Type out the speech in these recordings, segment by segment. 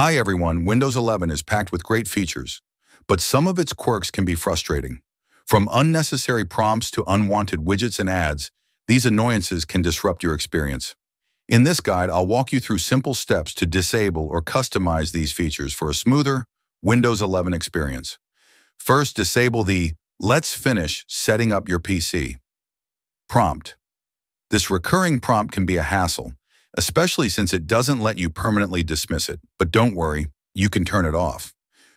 Hi everyone, Windows 11 is packed with great features, but some of its quirks can be frustrating. From unnecessary prompts to unwanted widgets and ads, these annoyances can disrupt your experience. In this guide, I'll walk you through simple steps to disable or customize these features for a smoother Windows 11 experience. First, disable the "Let's finish setting up your PC" prompt. This recurring prompt can be a hassle, especially since it doesn't let you permanently dismiss it. But don't worry, you can turn it off.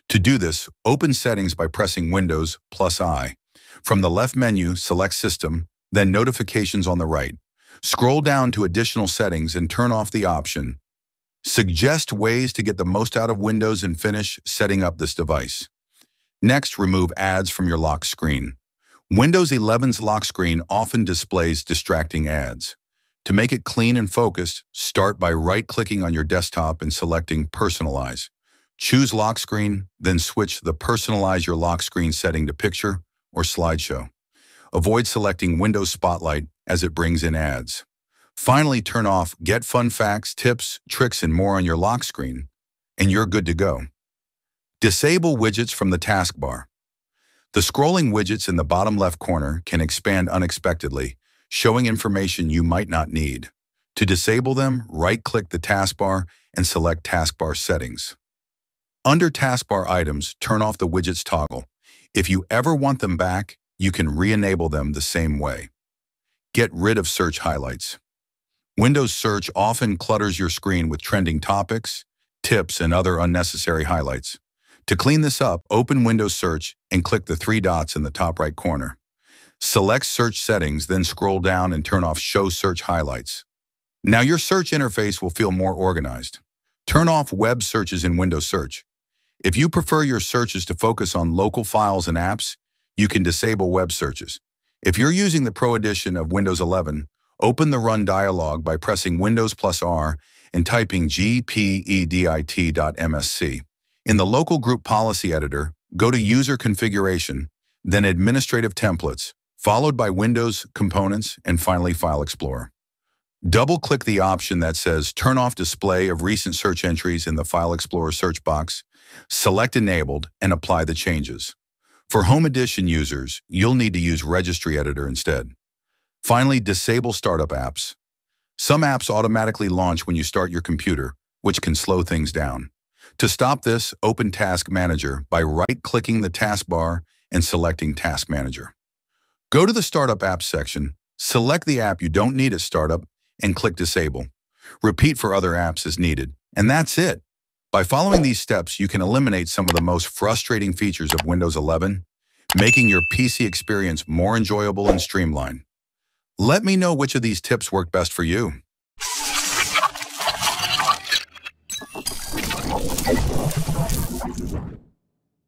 To do this, open Settings by pressing Windows plus I. From the left menu, select System, then Notifications on the right. Scroll down to Additional Settings and turn off the option "Suggest ways to get the most out of Windows and finish setting up this device." Next, remove ads from your lock screen. Windows 11's lock screen often displays distracting ads. To make it clean and focused, start by right-clicking on your desktop and selecting Personalize. Choose Lock Screen, then switch the Personalize Your Lock Screen setting to Picture or Slideshow. Avoid selecting Windows Spotlight as it brings in ads. Finally, turn off Get Fun Facts, Tips, Tricks, and More on your lock screen, and you're good to go. Disable widgets from the taskbar. The scrolling widgets in the bottom left corner can expand unexpectedly, showing information you might not need. To disable them, right-click the taskbar and select Taskbar Settings. Under Taskbar Items, turn off the widgets toggle. If you ever want them back, you can re-enable them the same way. Get rid of search highlights. Windows Search often clutters your screen with trending topics, tips, and other unnecessary highlights. To clean this up, open Windows Search and click the three dots in the top right corner. Select Search Settings, then scroll down and turn off Show Search Highlights. Now your search interface will feel more organized. Turn off web searches in Windows Search. If you prefer your searches to focus on local files and apps, you can disable web searches. If you're using the Pro Edition of Windows 11, open the Run dialog by pressing Windows plus R and typing gpedit.msc. In the Local Group Policy Editor, go to User Configuration, then Administrative Templates, followed by Windows Components, and finally File Explorer. Double-click the option that says Turn off display of recent search entries in the File Explorer search box, select Enabled, and apply the changes. For Home Edition users, you'll need to use Registry Editor instead. Finally, disable startup apps. Some apps automatically launch when you start your computer, which can slow things down. To stop this, open Task Manager by right-clicking the taskbar and selecting Task Manager. Go to the Startup Apps section, select the app you don't need at startup, and click Disable. Repeat for other apps as needed, and that's it. By following these steps, you can eliminate some of the most frustrating features of Windows 11, making your PC experience more enjoyable and streamlined. Let me know which of these tips worked best for you.